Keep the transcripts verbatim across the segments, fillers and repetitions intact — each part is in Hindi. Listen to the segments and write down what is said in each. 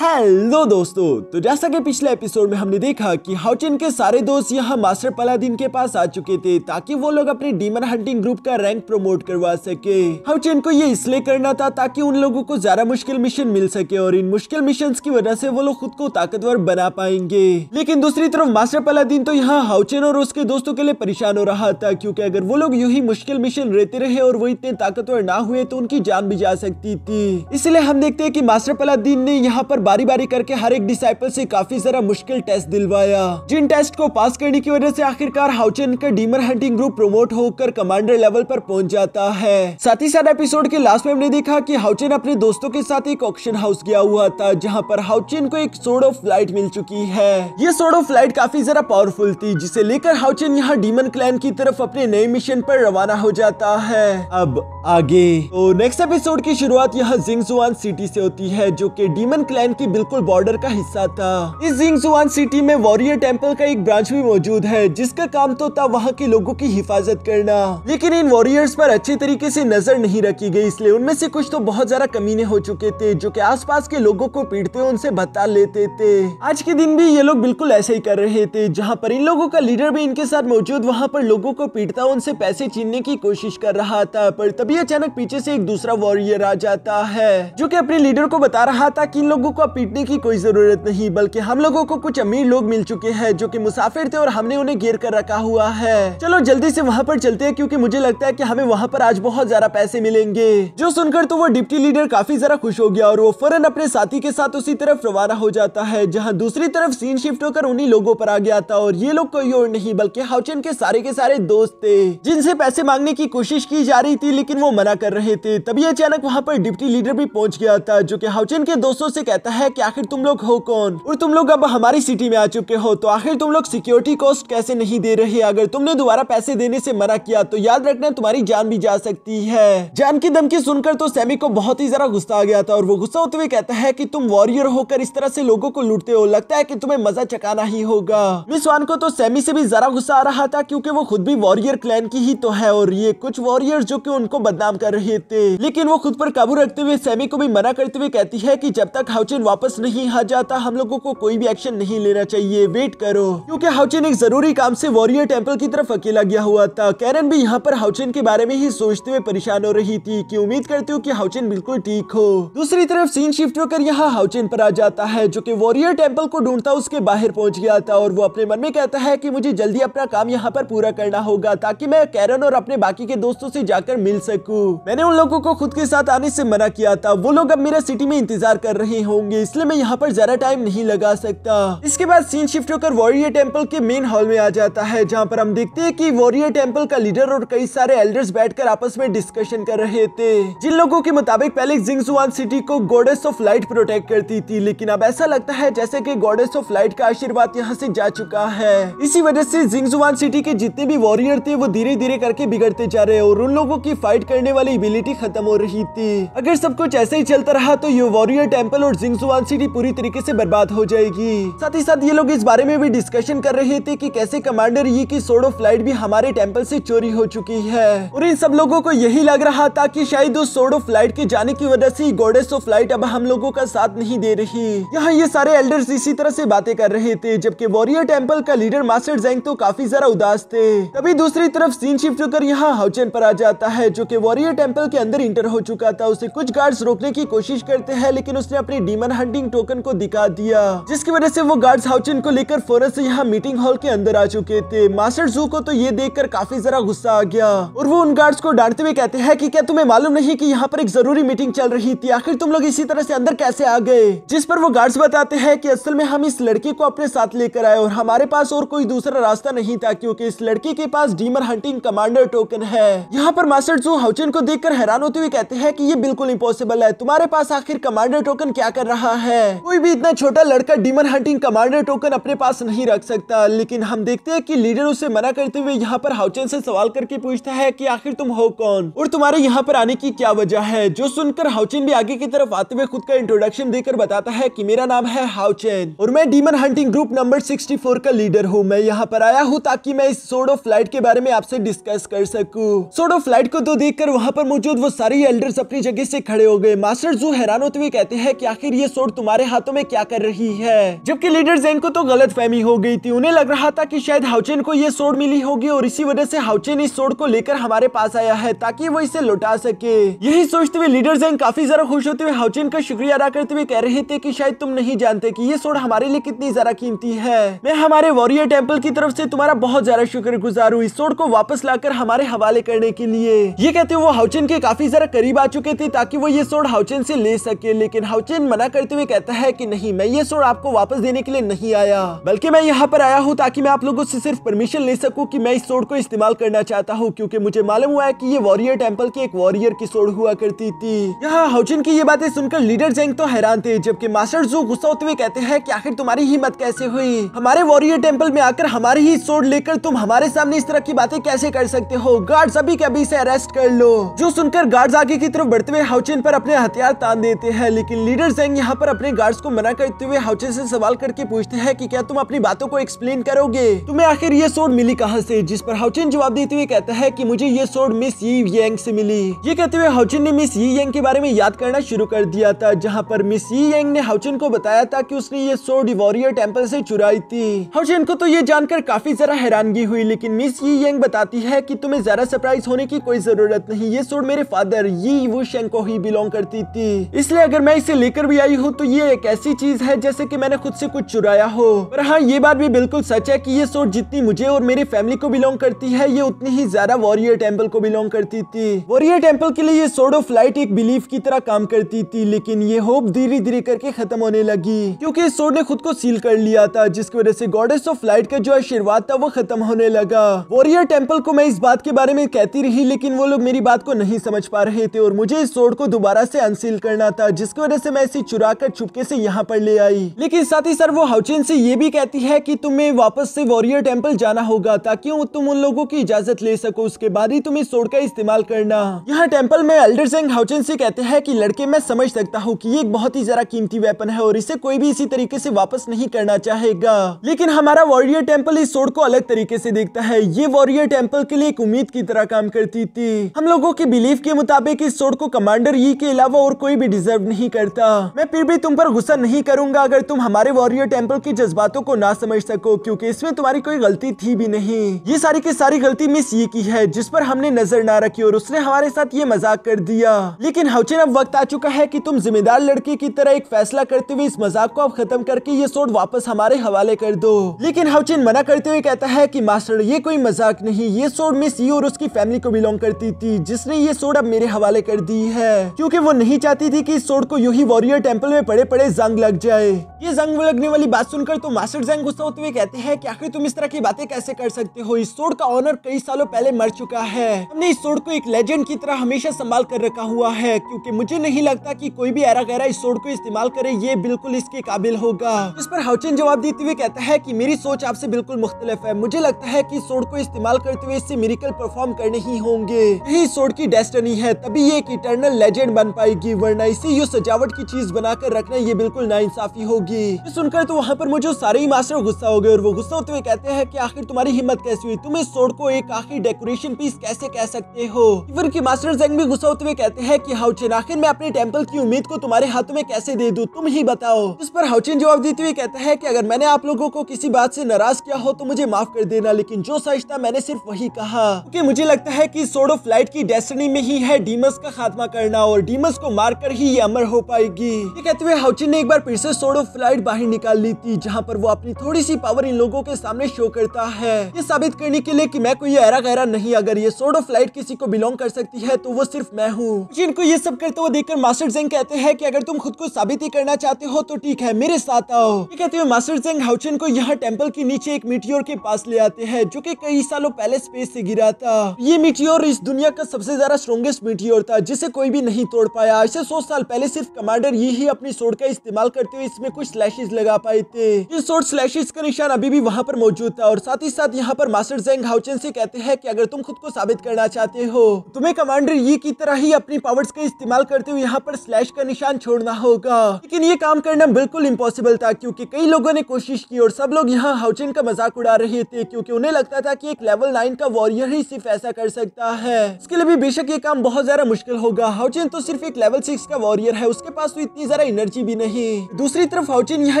हेलो दोस्तों, तो जैसा कि पिछले एपिसोड में हमने देखा कि हाउचेन के सारे दोस्त यहाँ मास्टर पलादिन के पास आ चुके थे ताकि वो लोग अपने डीमन हंटिंग ग्रुप का रैंक प्रमोट करवा सके। हाउचेन को ये इसलिए करना था ताकि उन लोगों को ज्यादा मुश्किल मिशन मिल सके और इन मुश्किल मिशंस की वजह से वो लोग खुद को ताकतवर बना पाएंगे। लेकिन दूसरी तरफ मास्टर पलादिन तो यहाँ हाउचेन और उसके दोस्तों के लिए परेशान हो रहा था, क्योंकि अगर वो लोग यूं ही मुश्किल मिशन रहते रहे और वो इतने ताकतवर ना हुए तो उनकी जान भी जा सकती थी। इसलिए हम देखते है की मास्टर पलादिन ने यहाँ पर बारी बारी करके हर एक डिसाइपल से काफी जरा मुश्किल टेस्ट दिलवाया, जिन टेस्ट को पास करने की वजह से आखिरकार हाउचेन का डीमन हंटिंग ग्रुप प्रमोट होकर कमांडर लेवल पर पहुंच जाता है। साथ ही साथ एपिसोड के लास्ट में हमने देखा कि हाउचेन अपने दोस्तों के साथ एक ऑक्शन हाउस गया हुआ था, जहां पर हाउचेन को एक सोड ऑफ लाइट मिल चुकी है। ये सोड ऑफ लाइट काफी जरा पावरफुल थी, जिसे लेकर हाउचेन यहाँ डीमन क्लैन की तरफ अपने नए मिशन पर रवाना हो जाता है। अब आगे तो नेक्स्ट एपिसोड की शुरुआत यहाँ जिंगजुआन सिटी से होती है, जो की डीमन क्लैन की बिल्कुल बॉर्डर का हिस्सा था। इस जिंगजुआन सिटी में वॉरियर टेम्पल का एक ब्रांच भी मौजूद है, जिसका काम तो था वहाँ के लोगों की हिफाजत करना, लेकिन इन वॉरियर्स पर अच्छे तरीके से नजर नहीं रखी गई, इसलिए उनमें से कुछ तो बहुत ज्यादा कमीने हो चुके थे जो कि आसपास के लोगों को पीटते उनसे भत्ता लेते थे। आज के दिन भी ये लोग बिल्कुल ऐसे ही कर रहे थे, जहाँ पर इन लोगों का लीडर भी इनके साथ मौजूद वहाँ पर लोगों को पीटता उनसे पैसे छीनने की कोशिश कर रहा था। पर तभी अचानक पीछे से एक दूसरा वॉरियर आ जाता है, जो कि अपने लीडर को बता रहा था कि इन लोगों को पीटने की कोई जरूरत नहीं, बल्कि हम लोगों को कुछ अमीर लोग मिल चुके हैं जो कि मुसाफिर थे और हमने उन्हें घेर कर रखा हुआ है। चलो जल्दी से वहाँ पर चलते हैं, क्योंकि मुझे लगता है कि हमें वहाँ पर आज बहुत ज्यादा पैसे मिलेंगे। जो सुनकर तो वो डिप्टी लीडर काफी जरा खुश हो गया और वो फौरन अपने साथी के साथ उसी तरफ रवाना हो जाता है, जहाँ दूसरी तरफ सीन शिफ्ट होकर उन्हीं लोगों पर आ गया था। और ये लोग कोई और नहीं बल्कि हाउचेन के सारे के सारे दोस्त थे, जिनसे पैसे मांगने की कोशिश की जा रही थी लेकिन वो मना कर रहे थे। तभी अचानक वहाँ पर डिप्टी लीडर भी पहुंच गया था, जो कि हाउचेन के दोस्तों से कहता है कि आखिर तुम लोग हो कौन और तुम लोग अब हमारी सिटी में आ चुके हो, तो आखिर तुम लोग सिक्योरिटी कॉस्ट कैसे नहीं दे रहे। अगर तुमने दोबारा पैसे देने से मना किया तो याद रखना तुम्हारी जान भी जा सकती है। जान की धमकी सुनकर तो सैमी को बहुत ही जरा गुस्सा आ गया था और वो गुस्सा होते हुए कहता है कि तुम वॉरियर होकर इस तरह से लोगों को लूटते हो, लगता है कि तुम्हें मजा चकाना ही होगा। मिसवान को तो सैमी से भी जरा गुस्सा आ रहा था, क्योंकि वो खुद भी वॉरियर क्लैन की ही तो है और ये कुछ वॉरियर जो की उनको बदनाम कर रहे थे। लेकिन वो खुद पर काबू रखते हुए सैमी को भी मना करते हुए कहती है कि जब तक हाउचेन वापस नहीं आ जाता हम लोगों को कोई भी एक्शन नहीं लेना चाहिए, वेट करो। क्योंकि हाउचेन एक जरूरी काम से वॉरियर टेंपल की तरफ अकेला गया हुआ था। कैरन भी यहाँ पर हाउचेन के बारे में ही सोचते हुए परेशान हो रही थी कि उम्मीद करती हूँ कि हाउचेन बिल्कुल ठीक हो। दूसरी तरफ सीन शिफ्ट होकर यहाँ हाउचेन पर आ जाता है, जो कि वॉरियर टेंपल को ढूंढता उसके बाहर पहुंच गया था और वो अपने मन में कहता है कि मुझे जल्दी अपना काम यहाँ पर पूरा करना होगा ताकि मैं कैरन और अपने बाकी के दोस्तों से जाकर मिल सकूँ। मैंने उन लोगों को खुद के साथ आने से मना किया था, वो लोग अब मेरा सिटी में इंतजार कर रहे होंगे, इसलिए मैं यहाँ पर ज्यादा टाइम नहीं लगा सकता। इसके बाद सीन शिफ्ट होकर वॉरियर टेंपल के मेन हॉल में आ जाता है, जहाँ पर हम देखते हैं कि वॉरियर टेंपल का लीडर और कई सारे एल्डर्स बैठकर आपस में डिस्कशन कर रहे थे, जिन लोगों के मुताबिक पहले जिंगजुआन सिटी को गॉडेस ऑफ लाइट प्रोटेक्ट करती थी, लेकिन अब ऐसा लगता है जैसे कि गॉडेस ऑफ लाइट का आशीर्वाद यहाँ से जा चुका है। इसी वजह से जिंगजुआन सिटी के जितने भी वॉरियर थे वो धीरे धीरे करके बिगड़ते जा रहे और उन लोगों की फाइट करने वाली एबिलिटी खत्म हो रही थी। अगर सब कुछ ऐसे ही चलता रहा तो ये वॉरियर टेंपल और जिंगजुआन सिटी पूरी तरीके से बर्बाद हो जाएगी। साथ ही साथ ये लोग इस बारे में भी डिस्कशन कर रहे थे कि कैसे कमांडर यी की सोड ऑफ लाइट भी हमारे टेंपल से चोरी हो चुकी है और इन सब लोगों को यही लग रहा था कि शायद उस सोड ऑफ लाइट के जाने की वजह से गॉडेस ऑफ लाइट अब हम लोगों का साथ नहीं दे रही। यहाँ ये सारे एल्डर्स इसी तरह से बातें कर रहे थे, जबकि वॉरियर टेंपल का लीडर मास्टर जैंग तो काफी जरा उदास थे। तभी दूसरी तरफ सीन शिफ्ट होकर यहाँ हाउचेन पर आ जाता है, जो कि वॉरियर टेंपल के अंदर इंटर हो चुका था। उसे कुछ गार्ड्स रोकने की कोशिश करते हैं, लेकिन उसने अपने डीमन हंटिंग टोकन को दिखा दिया, जिसकी वजह से वो गार्ड्स हाउचेन को लेकर फौरन से यहाँ मीटिंग हॉल के अंदर आ चुके थे। मास्टर जू को तो ये देखकर काफी जरा गुस्सा आ गया और वो उन गार्ड्स को डांटते हुए कहते हैं कि क्या तुम्हें मालूम नहीं कि यहाँ पर एक जरूरी मीटिंग चल रही थी, आखिर तुम लोग इसी तरह से अंदर कैसे आ गए। जिस पर वो गार्ड्स बताते हैं कि असल में हम इस लड़की को अपने साथ लेकर आए और हमारे पास और कोई दूसरा रास्ता नहीं था, क्योंकि इस लड़की के पास डीमन हंटिंग कमांडर टोकन है। यहाँ पर मास्टर जू हाउचेन को देखकर हैरान होते हुए कहते हैं कि ये बिल्कुल इम्पॉसिबल है, तुम्हारे पास आखिर कमांडर टोकन क्या कर रहा है, कोई भी इतना छोटा लड़का डीमन हंटिंग कमांडर टोकन अपने पास नहीं रख सकता। लेकिन हम देखते हैं कि लीडर उसे मना करते हुए यहाँ पर हाउचेन से सवाल करके पूछता है कि आखिर तुम हो कौन और तुम्हारे यहाँ पर आने की क्या वजह है, जो सुनकर हाउचेन भी आगे की तरफ आते हुए खुद का इंट्रोडक्शन देकर बताता है कि मेरा नाम है हाउचेन और मैं demon hunting group number sixty four का लीडर हूँ। मैं यहाँ पर आया हूँ ताकि मैं इस सोड ऑफ लाइट के बारे में आपसे डिस्कस कर सकूँ। सोड ऑफ लाइट को तो देखकर वहाँ पर मौजूद वो सारे एल्डर्स अपनी जगह से खड़े हो गए। मास्टर जू हैरान होते हुए कहते हैं कि आखिर ये ये सोर्ड तुम्हारे हाथों में क्या कर रही है। जबकि लीडर ज़ेन को तो गलतफहमी हो गई थी, उन्हें लग रहा था कि शायद हाउचेन को ये सोर्ड मिली होगी और इसी वजह से हाउचेन इस सोर्ड को लेकर हमारे पास आया है ताकि वो इसे लौटा सके। यही सोचते हुए लीडर ज़ेन काफी ज्यादा खुश होते हुए हाउचेन का शुक्रिया अदा करते हुए कह रहे थे कि शायद तुम नहीं जानते कि ये सोर्ड हमारे लिए कितनी ज्यादा कीमती है। मैं हमारे वॉरियर टेम्पल की तरफ से तुम्हारा बहुत ज्यादा शुक्रगुजार हूं इस सोर्ड को वापस लाकर हमारे हवाले करने के लिए। ये कहते हुए वो हाउचेन के काफी ज्यादा करीब आ चुके थे ताकि वो ये सोर्ड हाउचेन से ले सके, लेकिन हाउचेन मना करते हुए कहता है कि नहीं, मैं ये सोर्ड आपको वापस देने के लिए नहीं आया, बल्कि मैं यहाँ पर आया हूँ ताकि मैं आप लोगों से सिर्फ परमिशन ले सकूं कि मैं इस सोर्ड को इस्तेमाल करना चाहता हूँ, क्योंकि मुझे मालूम हुआ है कि ये वॉरियर टेम्पल की एक वॉरियर की सोर्ड हुआ करती थी। यहाँ हाउचेन की ये बातें सुनकर लीडर ज़ेंग तो हैरान थे, जबकि मास्टर ज़ू गुस्सा होते हुए कहते हैं कि आखिर तुम्हारी हिम्मत कैसे हुई, हमारे वॉरियर टेम्पल में आकर हमारी ही सोर्ड लेकर तुम हमारे सामने इस तरह की बातें कैसे कर सकते हो, गार्ड्स अभी के अभी इसे अरेस्ट कर लो। जो सुनकर गार्ड्स आगे की तरफ बढ़ते हुए हाउचेन पर अपने हथियार तान देते हैं, लेकिन लीडर ज़ेंग यहाँ पर अपने गार्ड्स को मना करते हुए हाउचेन से सवाल करके पूछते हैं कि क्या तुम अपनी बातों को एक्सप्लेन करोगे, तुम्हें आखिर ये सोर्ड मिली कहाँ से, जिस पर हाउचेन जवाब देते हुए कहता है कि मुझे ये सोर्ड मिस यी येंग से मिली। ये कहते हुए हाउचेन ने मिस यी येंग के बारे में याद करना शुरू कर दिया था, जहाँ पर मिस यी येंग ने हाउचेन को बताया था कि उसने ये सोर्ड वॉरियर टेम्पल से चुराई थी। हाउचेन को तो ये जानकर काफी जरा हैरानगी हुई, लेकिन मिस यी येंग बताती है कि तुम्हें ज्यादा सरप्राइज होने की कोई जरूरत नहीं, ये सोर्ड मेरे फादर यी वू शेंग को ही बिलोंग करती थी, इसलिए अगर मैं इसे लेकर भी आई हूँ तो ये एक ऐसी चीज है जैसे कि मैंने खुद से कुछ चुराया हो। पर हाँ, ये बात भी बिल्कुल सच है कि ये सोर्ड जितनी मुझे और मेरी फैमिली को बिलोंग करती है, ये उतनी ही ज्यादा वॉरियर टेम्पल को बिलोंग करती थी। वॉरियर टेम्पल के लिए ये सोर्ड ऑफ लाइट एक बिलीफ की तरह काम करती थी, लेकिन ये होप धीरे धीरे करके खत्म होने लगी क्योंकि इस सोर्ड ने खुद को सील कर लिया था, जिसकी वजह से गॉडेस ऑफ लाइट का जो आशीर्वाद था वो खत्म होने लगा। वॉरियर टेम्पल को मैं इस बात के बारे में कहती रही, लेकिन वो लोग मेरी बात को नहीं समझ पा रहे थे और मुझे इस सोर्ड को दोबारा से अनसील करना था, जिसकी वजह से मैं इसे चुरा कर चुपके से यहाँ पर ले आई। लेकिन साथ ही साथ वो हाउचेन से ये भी कहती है कि तुम्हें वापस से वॉरियर टेम्पल जाना होगा ताकि तुम उन लोगों की इजाजत ले सको, उसके बाद ही तुम इस सोर्ड का इस्तेमाल करना। यहाँ टेम्पल में एल्डर ज़ेंग हाउचेन से कहते हैं कि लड़के, मैं समझ सकता हूँ कि ये एक बहुत ही जरा कीमती वेपन है और इसे कोई भी इसी तरीके से वापस नहीं करना चाहेगा, लेकिन हमारा वॉरियर टेम्पल इस सोर्ड को अलग तरीके से देखता है। ये वॉरियर टेम्पल के लिए एक उम्मीद की तरह काम करती थी। हम लोगों के बिलीफ के मुताबिक इस सोर्ड को कमांडर यी के अलावा और कोई भी डिजर्व नहीं करता। मैं फिर भी तुम पर गुस्सा नहीं करूंगा अगर तुम हमारे वॉरियर टेम्पल के जज्बातों को ना समझ सको, क्योंकि इसमें तुम्हारी कोई गलती थी भी नहीं। ये सारी की सारी गलती मिस यी की है, जिस पर हमने नजर ना रखी और उसने हमारे साथ ये मजाक कर दिया। लेकिन हाउचेन, अब वक्त आ चुका है कि तुम जिम्मेदार लड़के की तरह एक फैसला करते हुए इस मजाक को अब खत्म करके ये सोर्ड वापस हमारे हवाले कर दो। लेकिन हाउचेन मना करते हुए कहता है कि मास्टर, ये कोई मजाक नहीं, ये सोर्ड मिस यी और उसकी फैमिली को बिलोंग करती थी, जिसने ये सोर्ड अब मेरे हवाले कर दी है, क्योंकि वो नहीं चाहती थी कि इस सोर्ड को यूही वॉरियर टेम्पल में पड़े पड़े जंग लग जाए। ये जंग लगने वाली बात सुनकर तो मास्टर ज़ेंग गुस्सा होते हुए कहते हैं कि आखिर तुम इस तरह की बातें कैसे कर सकते हो, इस सोर्ड का ऑनर कई सालों पहले मर चुका है, हमने इस सोर्ड को एक लेजेंड की तरह हमेशा संभाल कर रखा हुआ है, क्योंकि मुझे नहीं लगता कि कोई भी ऐरा गैरा इस सोर्ड को इस्तेमाल करे, ये बिल्कुल इसके काबिल होगा। इस पर हाउचेन जवाब देते हुए कहता है कि मेरी सोच आपसे बिल्कुल मुख्तलिफ है, मुझे लगता है कि इस सोर्ड को इस्तेमाल करते हुए इससे मिरेकल परफॉर्म करने ही होंगे, यही सोर्ड की डेस्टिनी है, तभी ये एक इटर्नल लेजेंड बन पाएगी, वरना इसे यूँ सजावट की चीज बनाकर रखना ये बिल्कुल नाइंसाफी होगी। सुनकर तो वहाँ पर मुझे सारे ही मास्टर गुस्सा हो गए और वो गुस्सा होते हुए कहते हैं कि आखिर तुम्हारी हिम्मत कैसे हुई, तुम इस सोर्ड को एक आखिर डेकोरेशन पीस कैसे कह सकते हो। इवन की मास्टर ज़ेंग भी गुस्सा होते हुए कहते हैं कि हाउचेन, आखिर मैं अपने टेम्पल की उम्मीद को तुम्हारे हाथों में कैसे दे दूं, तुम ही बताओ। इस पर हाउचेन जवाब देते हुए कहता है कि अगर मैंने आप लोगों को किसी बात से नाराज किया हो तो मुझे माफ कर देना, लेकिन जो सच था मैंने सिर्फ वही कहा, क्योंकि मुझे लगता है कि सोर्ड ऑफ लाइट की डेस्टिनी में ही है डीमस का खात्मा करना और डीमस को मार कर ही ये अमर हो पाएगी। ये कहते हुए हाउचेन ने एक बार फिर से सोर्ड ऑफ लाइट बाहर निकाल ली थी, जहाँ पर वो अपनी थोड़ी सी पावर इन लोगों के सामने शो करता है, ये साबित करने के लिए कि मैं कोई ऐरा गैरा नहीं, अगर ये सोर्ड ऑफ लाइट किसी को बिलोंग कर सकती है तो वो सिर्फ मैं हूँ। जिनको ये सब करते हुए देखकर मास्टर ज़ेंग कहते हैं कि अगर तुम खुद को साबित ही करना चाहते हो तो ठीक है, मेरे साथ आओ। ये कहते हुए मास्टर ज़ेंग हाउचेन को यहाँ टेम्पल के नीचे एक मीटियोर के पास ले आते हैं, जो कि कई सालों पहले स्पेस से गिरा था। ये मीटियोर इस दुनिया का सबसे ज्यादा स्ट्रॉन्गेस्ट मीटियोर था, जिसे कोई भी नहीं तोड़ पाया। ऐसे सौ साल पहले सिर्फ कमांडर यी ही अपनी सोर्ड का इस्तेमाल करते हुए इसमें कुछ स्लैशेस लगा पाए थे। ये सोर्ड स्लैशेस का निशान अभी भी वहाँ पर मौजूद था। और साथ ही साथ यहाँ पर मास्टर ज़ेंग हाउचेन से कहते हैं कि अगर तुम खुद को साबित करना चाहते हो, तुम्हें कमांडर यी की तरह ही अपनी पावर्स का इस्तेमाल करते हुए यहाँ पर स्लैश का निशान छोड़ना होगा। लेकिन ये काम करना बिल्कुल इम्पॉसिबल था, क्योंकि कई लोगों ने कोशिश की और सब लोग यहाँ हाउचेन का मजाक उड़ा रहे थे, क्योंकि उन्हें लगता था कि एक लेवल नाइन का वॉरियर ही सिर्फ ऐसा कर सकता है। इसके लिए भी बेशक ये काम बहुत ज्यादा मुश्किल होगा। हाउचेन तो सिर्फ एक लेवल सिक्स का वॉरियर है, उसके पास तो इतनी सारा एनर्जी भी नहीं। दूसरी तरफ हाउचिन यहाँ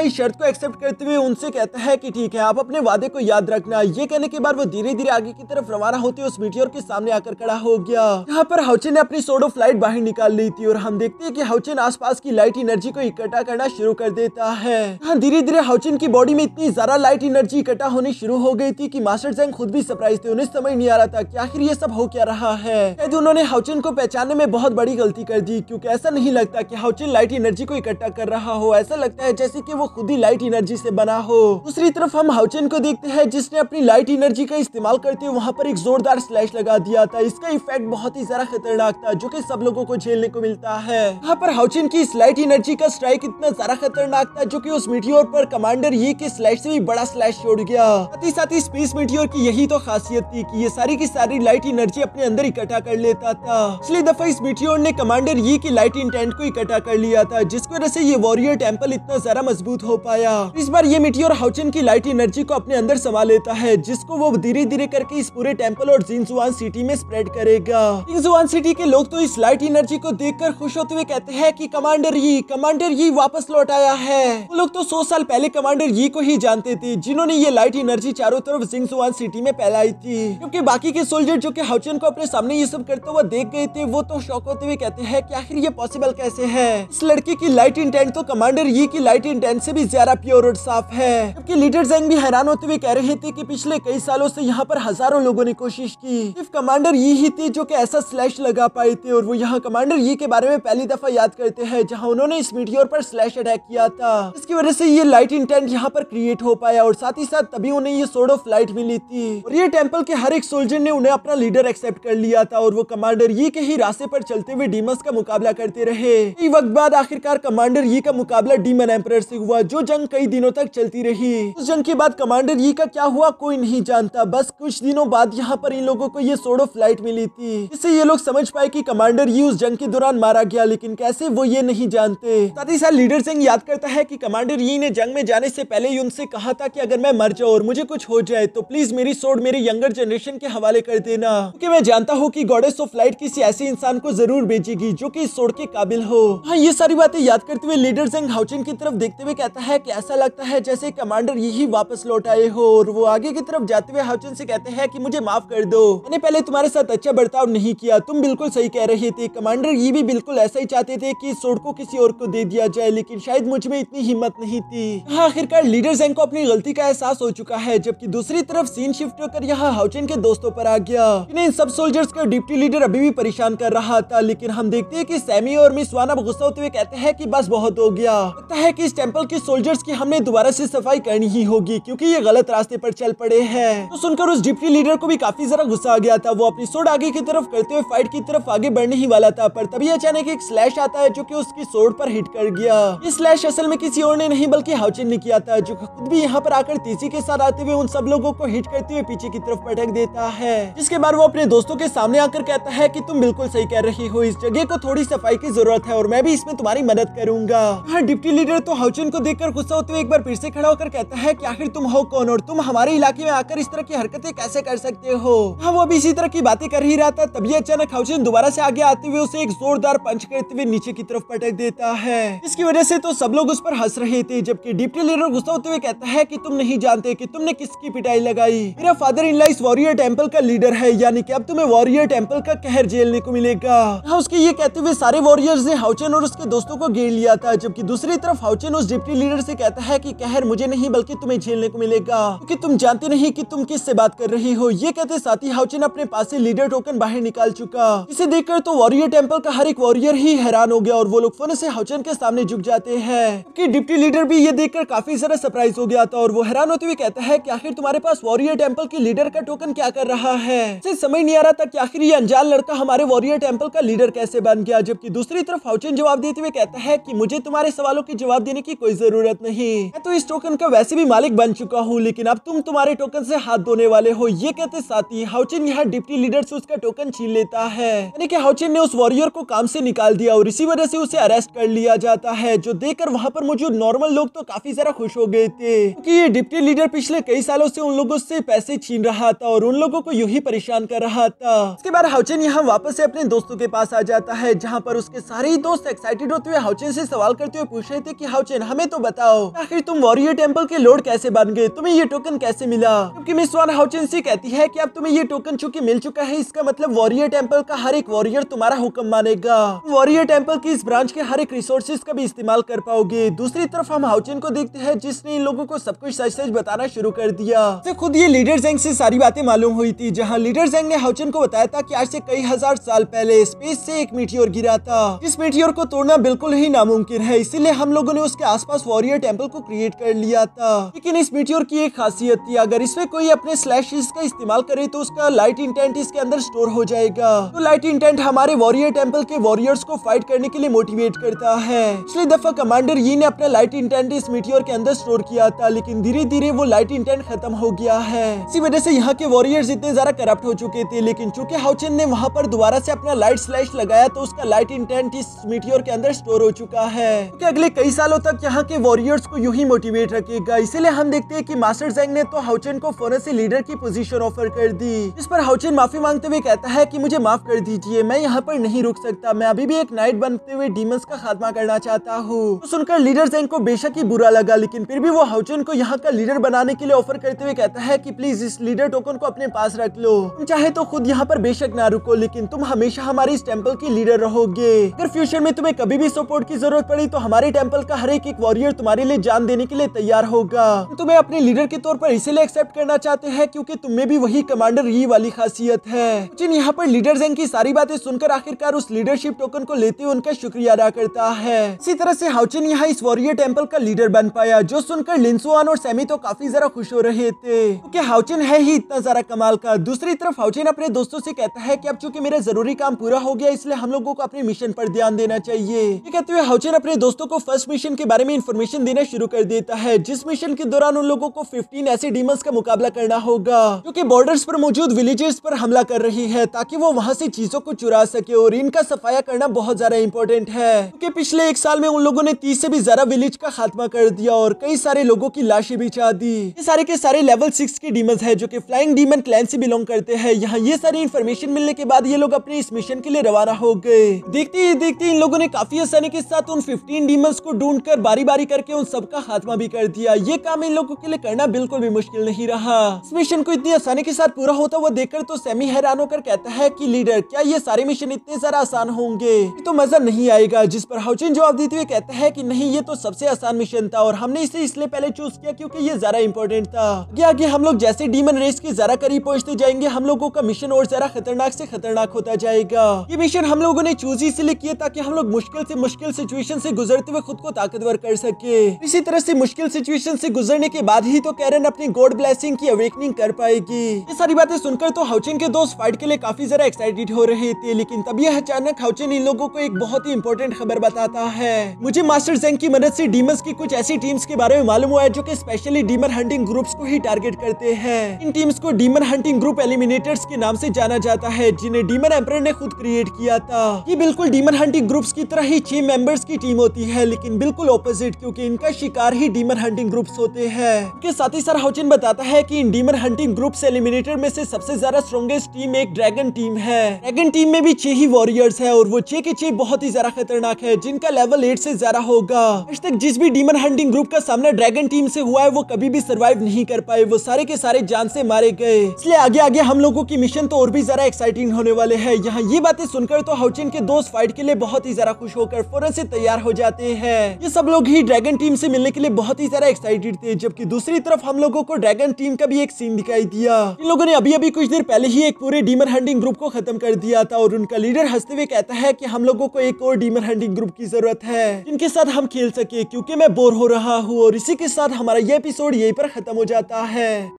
इस शर्त को एक्सेप्ट करते हुए उनसे कहता है कि ठीक है, आप अपने वादे को याद रखना। ये कहने के बाद वो धीरे धीरे आगे की तरफ रवाना होते उस मीटियोर के सामने आकर खड़ा हो गया। यहाँ पर हाउचिन ने अपनी सोडो फ्लाइट बाहर निकाल ली थी और हम देखते हैं कि हाउचिन आसपास की लाइट एनर्जी को इकट्ठा करना शुरू कर देता है। यहाँ धीरे धीरे हाउचिन की बॉडी में इतनी ज्यादा लाइट एनर्जी इकट्ठा होनी शुरू हो गई थी कि मास्टर जैंग खुद भी सरप्राइज थे। उन्हें समझ नहीं आ रहा था कि आखिर ये सब हो क्या रहा है। शायद उन्होंने हाउचिन को पहचानने में बहुत बड़ी गलती कर दी, क्योंकि ऐसा नहीं लगता कि हाउचिन लाइट एनर्जी को इकट्ठा कर रहा हो। ऐसा लगता है जैसे कि वो खुद ही लाइट एनर्जी से बना हो। दूसरी तरफ हम हाउचिन को देखते हैं जिसने अपनी लाइट एनर्जी का इस्तेमाल करते हुए वहाँ पर एक जोरदार स्लैश लगा दिया था। इसका इफेक्ट बहुत ही ज्यादा खतरनाक था जो कि सब लोगों को झेलने को मिलता है। यहाँ पर हाउचिन की इस लाइट एनर्जी का स्ट्राइक इतना ज्यादा खतरनाक था जो कि उस मीटियोर पर कमांडर यी के स्लैश से भी बड़ा स्लैश छोड़ गया। साथ ही साथ ही स्पेस मीटियोर की यही तो खासियत थी कि ये सारी की सारी लाइट एनर्जी अपने अंदर इकट्ठा कर लेता था। पिछली दफा इस मीटियोर ने कमांडर यी की लाइट इंटेंट को इकट्ठा कर लिया था, जिसकी वजह से ये वॉरियर टेम्पल इतना ज्यादा मजबूत हो पाया। इस बार ये मीटियोर हाउचिन की लाइट एनर्जी को अपने अंदर समा लेता है, जिसको वो धीरे धीरे करके इस पूरे टेम्पल और जिंगजुआन सिटी में स्प्रेड करेगा। जिंगजुआन सिटी के लोग तो इस लाइट एनर्जी को देखकर खुश होते हुए कहते हैं कि कमांडर यी कमांडर यी वापस लौट आया है। वो लोग तो सौ साल पहले कमांडर यी को ही जानते थे, जिन्होंने ये लाइट एनर्जी चारों तरफ जिंगजुआन सिटी में फैलाई थी। क्योंकि बाकी के सोल्जर जो कि हाउचिन को अपने सामने ये सब करता हुआ देख गए थे, वो तो शौक होते हुए कहते हैं कि आखिर ये पॉसिबल कैसे है। इस लड़की की लाइट इंटेंट तो कमांडर यी की लाइट इंटेंट से भी ज्यादा प्योर और साफ है। जबकि लीडर जैंग भी हैरान होते हुए कह रहे थे कि पिछले कई सालों से यहाँ पर हजारों लोगों ने कोशिश की, सिर्फ कमांडर यी ही थे जो कि ऐसा स्लैश लगा पाए थे। और वो यहाँ कमांडर यी के बारे में पहली दफा याद करते हैं जहाँ उन्होंने इस मीटियोर पर स्लैश अटैक किया था, इसकी वजह से ये लाइट इंटेंट यहाँ पर क्रिएट हो पाया। और साथ ही साथ तभी उन्हें ये सोर्ड ऑफ लाइट मिली थी। और ये टेम्पल के हर एक सोल्जर ने उन्हें अपना लीडर एक्सेप्ट कर लिया था और वो कमांडर यी के ही रास्ते पर चलते हुए डीमस का मुकाबला करते रहे। कई वक्त बाद आखिरकार कमांडर यी का मुकाबला डीमन एम्परर से हुआ, जो जंग कई दिनों तक चलती रही। उस जंग के बाद कमांडर यी का क्या हुआ कोई नहीं जानता। बस कुछ दिनों बाद यहाँ पर इन लोगों को ये सोर्ड ऑफ लाइट मिली थी, इससे ये लोग समझ पाए कि कमांडर यी उस जंग के दौरान मारा गया, लेकिन कैसे वो ये नहीं जानते। साथ ही साथ लीडर सिंह याद करता है कि कमांडर यी ने जंग में जाने से पहले ही उनसे कहा था कि अगर मैं मर जाऊँ और मुझे कुछ हो जाए तो प्लीज मेरी सोर्ड मेरे यंगर जनरेशन के हवाले कर देना, क्योंकि मैं जानता हूँ कि गॉडेस ऑफ लाइट किसी ऐसे इंसान को जरूर बेचेगी जो कि इस सोर्ड के काबिल हो। हाँ, ये सारी बातें याद करते हुए लीडर जंग हाउचिन की तरफ देखते हुए कहता है कि ऐसा लगता है जैसे कमांडर यी ही वापस लौट आए हो। और वो आगे की तरफ जाते हुए हाउचिन से कहते हैं कि मुझे माफ कर दो, मैंने पहले तुम्हारे साथ अच्छा बर्ताव नहीं किया। तुम बिल्कुल सही कह रहे थे, कमांडर यी भी बिल्कुल ऐसा ही चाहते थे कि इस सोर्ड को किसी और को दे दिया जाए, लेकिन शायद मुझ में इतनी हिम्मत नहीं थी। यहाँ आखिरकार लीडर जैंग को अपनी गलती का एहसास हो चुका है। जबकि दूसरी तरफ सीन शिफ्ट होकर यहाँ हाउचिन के दोस्तों पर आ गया। इन सब सोल्जर्स का डिप्टी लीडर अभी भी परेशान कर रहा था, लेकिन हम देखते हैं कि सैमी और मिसवाना गुस्सा होते हुए कहते हैं कि बस बहुत हो गया, लगता है कि इस टेंपल के सोल्जर्स की हमने दोबारा से सफाई करनी ही होगी क्योंकि ये गलत रास्ते पर चल पड़े हैं। तो सुनकर उस डिप्टी लीडर को भी काफी जरा गुस्सा आ गया था। वो अपनी सोर्ड आगे की तरफ करते हुए फाइट की तरफ आगे बढ़ने ही वाला था, पर तभी अचानक एक स्लैश आता है जो कि उसकी सोर्ड पर हिट कर गया। ये स्लैश असल में किसी और ने नहीं बल्कि हाउचिन ने किया था, जो खुद भी यहाँ पर आकर तेजी के साथ आते हुए उन सब लोगों को हिट करते हुए पीछे की तरफ पटक देता है। जिसके बाद वो अपने दोस्तों के सामने आकर कहता है कि तुम बिल्कुल सही कह रही हो, इस जगह को थोड़ी सफाई की जरूरत है और मैं भी इसमें तुम्हारी मदद करूंगा। यहाँ डिप्टी लीडर तो हाउचिन को देखकर गुस्सा होते हुए एक बार फिर से खड़ा होकर कहता है कि आखिर तुम हो कौन और तुम हमारे इलाके में आकर इस तरह की हरकतें कैसे कर सकते हो। हाँ, वो भी इसी तरह की बातें कर ही रहा था, तभी अचानक हाउचिन दोबारा से आगे आते हुए उसे एक जोरदार पंच करते हुए नीचे की तरफ पटक देता है। इसकी वजह से तो सब लोग उस पर हंस रहे थे, जबकि डिप्टी लीडर गुस्सा होते हुए कहता है कि तुम नहीं जानते कि तुमने किसकी पिटाई लगाई। मेरा फादर इन लॉ इस वॉरियर टेम्पल का लीडर है, यानी कि अब तुम्हें वॉरियर टेम्पल का कहर झेलने को मिलेगा। हाँ, उसके ये कहते हुए सारे वॉरियर्स ने हाउचिन और उसके दोस्तों को घेर लिया था। जबकि दूसरी तरफ हाउचिन उस डिप्टी लीडर से कहता है कि कहर मुझे नहीं बल्कि तुम्हें झेलने को मिलेगा, क्योंकि तुम जानते नहीं कि तुम किससे बात कर रही हो। ये कहते साथ ही हाउचिन अपने पास से लीडर टोकन बाहर निकाल चुका। इसे देखकर तो वॉरियर टेम्पल का हर एक वॉरियर ही हैरान हो गया और वो लोग फन से हाउचिन के सामने झुक जाते हैं। कि डिप्टी लीडर भी ये देखकर काफी ज्यादा सरप्राइज हो गया था और वो हैरान होते हुए कहता है कि आखिर तुम्हारे पास वॉरियर टेम्पल की लीडर का टोकन क्या कर रहा है। इसे समझ नहीं आ रहा था कि आखिर ये अनजान लड़का हमारे वॉरियर टेम्पल का लीडर कैसे बन गया। जबकि दूसरी तरफ हाउचिन जवाब देते हुए कहता है कि मुझे तुम्हारे सवालों के जवाब देने की कोई जरूरत नहीं, मैं तो इस टोकन का वैसे भी मालिक बन चुका हूँ, लेकिन अब तुम तुम्हारे टोकन से हाथ धोने वाले हो। ये कहते साथ ही हाउचिन यहाँ डिप्टी लीडर से उसका टोकन छीन लेता है। यानी कि हाउचिन ने उस वॉरियर को काम से निकाल दिया और इसी वजह से उसे अरेस्ट कर लिया जाता है, जो देखकर वहाँ पर मौजूद नॉर्मल लोग तो काफी ज्यादा खुश हो गए थे, क्योंकि ये डिप्टी लीडर पिछले कई सालों से उन लोगों से पैसे छीन रहा था और उन लोगों को यूं ही परेशान कर रहा था। इसके बाद हाउचिन यहाँ वापस से अपने दोस्तों के पास आ जाता है, जहाँ पर उसके सारे दोस्त एक्साइटेड होते हुए हाउचेन से सवाल करते हुए पूछ रहे थे कि हाउचेन हमें तो बताओ आखिर तुम वॉरियर टेम्पल के लॉर्ड कैसे बन गए, तुम्हें ये टोकन कैसे मिला। क्योंकि मिसवाना हाउचेन से कहती है कि अब तुम्हें ये टोकन चूंकि मिल चुका है, इसका मतलब वॉरियर टेम्पल का हर एक वॉरियर तुम्हारा हुक्म मानेगा, वॉरियर टेम्पल की इस ब्रांच के हर एक रिसोर्सेज का भी इस्तेमाल कर पाओगे। दूसरी तरफ हम हाउचेन को देखते हैं जिसने इन लोगों को सब कुछ सच सच बताना शुरू कर दिया। तो खुद ये लीडर जैंग से सारी बातें मालूम हुई थी, जहाँ लीडर जैंग ने हाउचेन को बताया था कि आज से कई हजार साल पहले स्पेस से एक मीटियोर गिरा था, जिस मीटियोर को तोड़ना बिल्कुल ही नामुमकिन है, इसीलिए हम लोगों ने उसके आसपास वॉरियर टेम्पल को क्रिएट कर लिया था। लेकिन इस मीटियोर की एक खासियत थी, अगर इसमें कोई अपने स्लैश का इस्तेमाल करे तो उसका लाइट इंटेंट इसके अंदर स्टोर हो जाएगा। तो लाइट इंटेंट हमारे वॉरियर टेम्पल के वॉरियर्स को फाइट करने के लिए मोटिवेट करता है। पिछली दफा कमांडर यी ने अपना लाइट इंटेंट इस मीटियोर के अंदर स्टोर किया था, लेकिन धीरे धीरे वो लाइट इंटेंट खत्म हो गया है। इसी वजह से यहाँ के वॉरियर्स इतने ज्यादा करप्ट हो चुके थे। लेकिन चूंकि हाउचेन ने वहाँ पर दोबारा से अपना लाइट स्लैश लगाया तो उसका लाइट इंटेंट इस मीटियोर के अंदर स्टोर हो चुका है, क्योंकि अगले कई सालों तक यहाँ के वॉरियर्स को यूं ही मोटिवेट रखेगा। इसीलिए हम देखते हैं कि मास्टर जैंग ने तो हाउचेन को फौरन से लीडर की पोजीशन ऑफर कर दी, इस पर हाउचेन माफी मांगते हुए कहता है कि मुझे माफ कर दीजिए, मैं यहाँ पर नहीं रुक सकता, मैं अभी भी एक नाइट बनते हुए डीमंस का खात्मा करना चाहता हूँ। तो सुनकर लीडर जैंग को बेशक ही बुरा लगा, लेकिन फिर भी वो हाउचेन को यहाँ का लीडर बनाने के लिए ऑफर करते हुए कहता है कि प्लीज इस लीडर टोकन को अपने पास रख लो, तुम चाहे तो खुद यहाँ पर बेशक ना रुको, लेकिन तुम हमेशा हमारे इस टेम्पल की लीडर रहोगे। अगर फ्यूचर में तुम्हें कभी भी सपोर्ट की जरूरत पड़ी तो हमारे टेम्पल का हर एक एक वॉरियर तुम्हारे लिए जान देने के लिए तैयार होगा। तुम्हें अपने लीडर के तौर पर इसीलिए एक्सेप्ट करना चाहते हैं क्योंकि तुम्हें भी वही कमांडर यी वाली खासियत है। जिन यहाँ पर लीडर जैंग की सारी बातें सुनकर आखिरकार उस लीडरशिप टोकन को लेते हुए उनका शुक्रिया अदा करता है। इसी तरह से हाउचेन यहाँ इस वॉरियर टेम्पल का लीडर बन पाया, जो सुनकर लिंसुआन और सैमी तो काफी जरा खुश हो रहे थे क्योंकि हाउचेन है ही इतना जरा कमाल का। दूसरी तरफ हाउचेन अपने दोस्तों से कहता है कि अब चूंकि मेरा जरूरी काम पूरा हो गया, इसलिए हम लोगों को अपने मिशन पर ध्यान देना चाहिए। ये कहते हुए हाउचेन अपने दोस्तों को फर्स्ट मिशन के बारे में इन्फॉर्मेशन देना शुरू कर देता है, जिस मिशन के दौरान उन लोगों को पंद्रह ऐसे डीमंस का मुकाबला करना होगा जो कि बॉर्डर्स पर मौजूद विलेजेस पर हमला कर रही है, ताकि वो वहाँ से चीजों को चुरा सके, और इनका सफाया करना बहुत ज्यादा इम्पोर्टेंट है क्योंकि पिछले एक साल में उन लोगों ने तीस से भी ज्यादा विलेज का खात्मा कर दिया और कई सारे लोगों की लाशें बिछा दी। ये सारे के सारे लेवल सिक्स के डीमंस है जो कि फ्लाइंग डीमन क्लैन से बिलोंग करते हैं। यहाँ ये सारी इन्फॉर्मेशन मिलने के बाद ये लोग अपने इस मिशन के लिए रवाना हो गए। देखते ही देखते इन लोगों ने काफी आसानी के साथ उन पंद्रह डीमंस को ढूंढ कर बारी बारी करके उन सबका खात्मा भी कर दिया। ये काम इन लोगों के लिए करना बिल्कुल भी मुश्किल नहीं रहा। इस मिशन को इतनी आसानी के साथ पूरा होता हुआ देखकर तो सैमी हैरान होकर कहता है कि लीडर, क्या ये सारे मिशन इतने सारा आसान होंगे, तो मजा नहीं आएगा। जिस पर हाउचेन जवाब देते हुए कहता है कि नहीं, ये तो सबसे आसान मिशन था और हमने इसे इसलिए पहले चूज किया क्योंकि ये ज्यादा इम्पोर्टेंट था। आगे आगे हम लोग जैसे डीमन रेस के ज्यादा करीब पहुँचते जाएंगे, हम लोगों का मिशन और ज्यादा खतरनाक से खतरनाक होता जाएगा। ये मिशन हम लोगों ने चूज इसलिए किया ताकि हम लोग मुश्किल से मुश्किल सिचुएशन से गुजरते हुए खुद को ताकतवर कर सके। इसी तरह से मुश्किल सिचुएशन से गुजरने के बाद ही तो कैरन अपनी गॉड ब्लेसिंग की अवेकनिंग कर पाएगी। ये सारी बातें सुनकर तो हाउचेन के दोस्त फाइट के लिए काफी ज्यादा एक्साइटेड हो रहे थे, लेकिन तभी अचानक हाउचेन इन लोगों को एक बहुत ही इम्पोर्टेंट खबर बताता है। मुझे मास्टर जैंग की मदद से डीमंस की कुछ ऐसी टीम्स के बारे में मालूम हुआ है जो कि स्पेशली डीमन हंटिंग ग्रुप्स को ही टारगेट करते हैं। इन टीम्स को डीमन हंटिंग ग्रुप एलिमिनेटर्स के नाम से जाना जाता है, जिन्हें डीमन एम्परर ने खुद क्रिएट किया था। ये बिल्कुल डीमन हंटिंग ग्रुप्स की तरह ही छह मेंबर्स की टीम होती है, लेकिन बिल्कुल ऑपोजिट, क्योंकि इनका शिकार ही डीमन हंटिंग ग्रुप्स होते हैं। इसके साथ ही सर हाउचेन बताता है कि इन डीमन हंटिंग ग्रुप्स एलिमिनेटर में से सबसे ज्यादा स्ट्रॉन्गेस्ट टीम एक ड्रैगन टीम है। ड्रैगन टीम में भी छह ही वॉरियर्स है और वो छह के छह बहुत ही ज्यादा खतरनाक है, जिनका लेवल एट से ज्यादा होगा। आज तक जिस भी डीमन हंटिंग ग्रुप का सामना ड्रैगन टीम से हुआ है वो कभी भी सर्वाइव नहीं कर पाए, वो सारे के सारे जान से मारे गए। इसलिए आगे आगे हम लोगों की मिशन तो और भी ज्यादा एक्साइटिंग होने वाले है। यहाँ ये बातें सुनकर तो हाउचेन के दोस्त फाइट के लिए बहुत ही ज्यादा खुश होकर फौरन से तैयार हो जाते हैं। ये सब लोग ही ड्रैगन टीम से मिलने के लिए बहुत ही ज्यादा एक्साइटेड थे। जबकि दूसरी तरफ हम लोगों को ड्रैगन टीम का भी एक सीन दिखाई दिया। इन लोगों ने अभी अभी कुछ देर पहले ही एक पूरे डीमन हंटिंग ग्रुप को खत्म कर दिया था और उनका लीडर हंसते हुए कहता है कि हम लोगों को एक और डीमन हंटिंग ग्रुप की जरूरत है जिनके साथ हम खेल सके, क्योंकि मैं बोर हो रहा हूँ। और इसी के साथ हमारा ये एपिसोड यहीं पर खत्म हो जाता है।